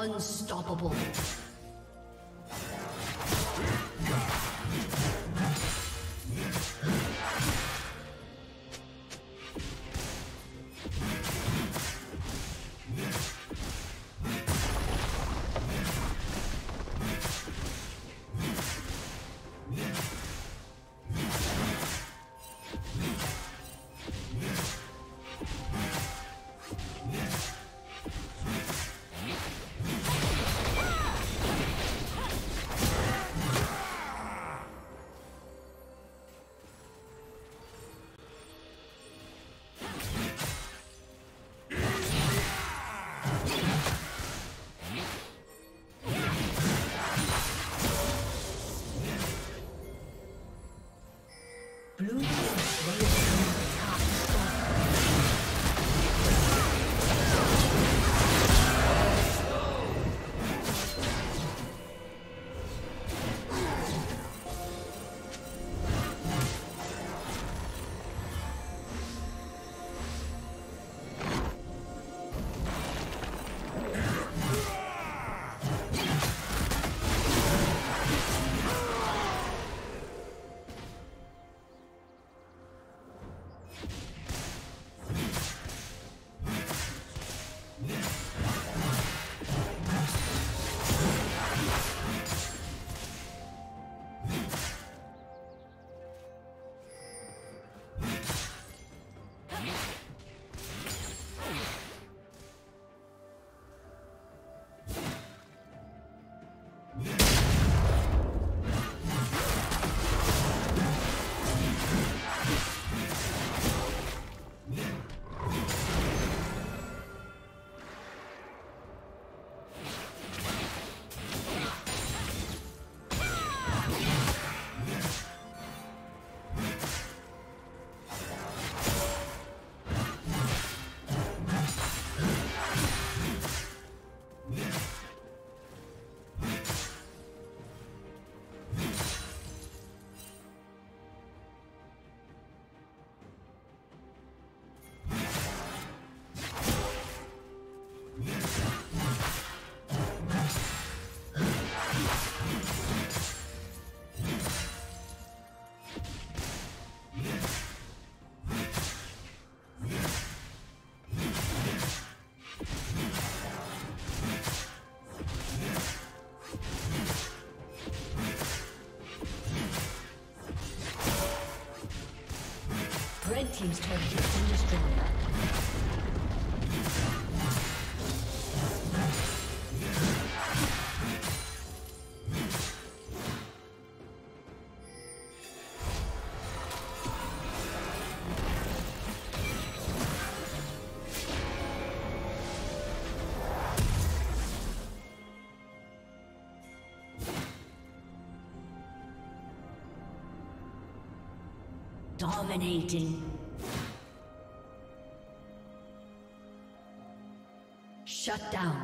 Unstoppable. Red team's turret has been destroyed. Dominating. Shut down.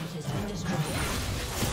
turret has been destroyed.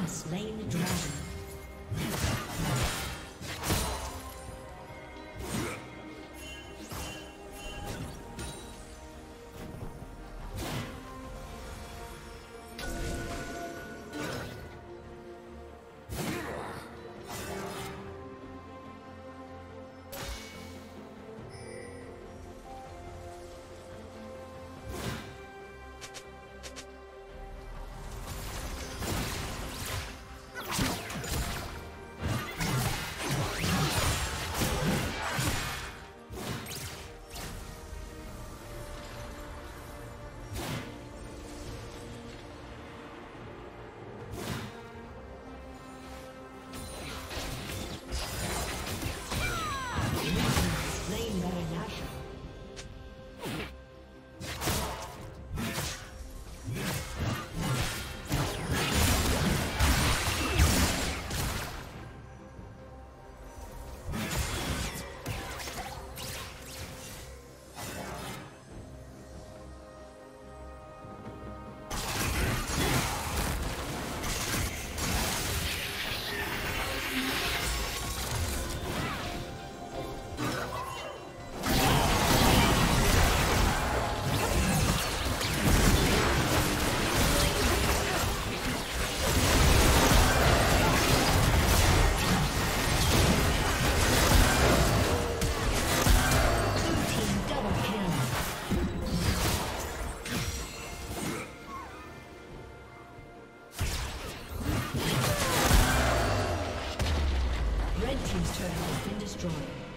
has slain the dragon. Red team's turret has been destroyed.